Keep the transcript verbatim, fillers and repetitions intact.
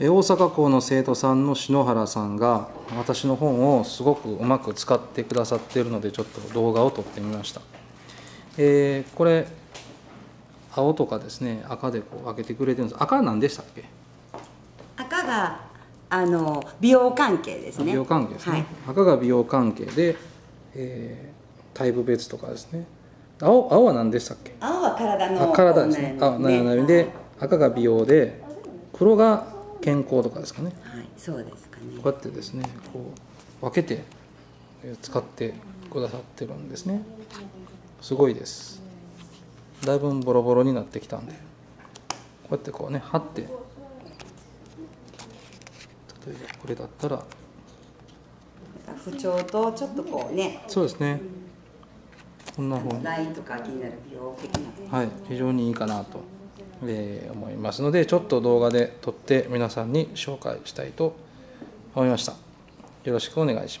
大阪校の生徒さんの篠原さんが私の本をすごくうまく使ってくださっているので、ちょっと動画を撮ってみました。えー、これ青とかですね、赤でこう開けてくれてるんです。赤は何でしたっけ？赤があの美容関係ですね。美容関係ですね、はい、赤が美容関係で、えー、タイプ別とかですね。青、青は何でしたっけ？青は体の体ですね。あ、悩みで、赤が美容で、黒が健康とかですかね。はい、そうですかね。こうやってですね、こう分けて使ってくださってるんですね。すごいです。だいぶボロボロになってきたんで、こうやってこうね貼って、例えばこれだったら不調とちょっとこうね。そうですね。こんな方にラインとか気になる美容的な、はい、非常にいいかなと。えー、思いますので、ちょっと動画で撮って皆さんに紹介したいと思いました。よろしくお願いします。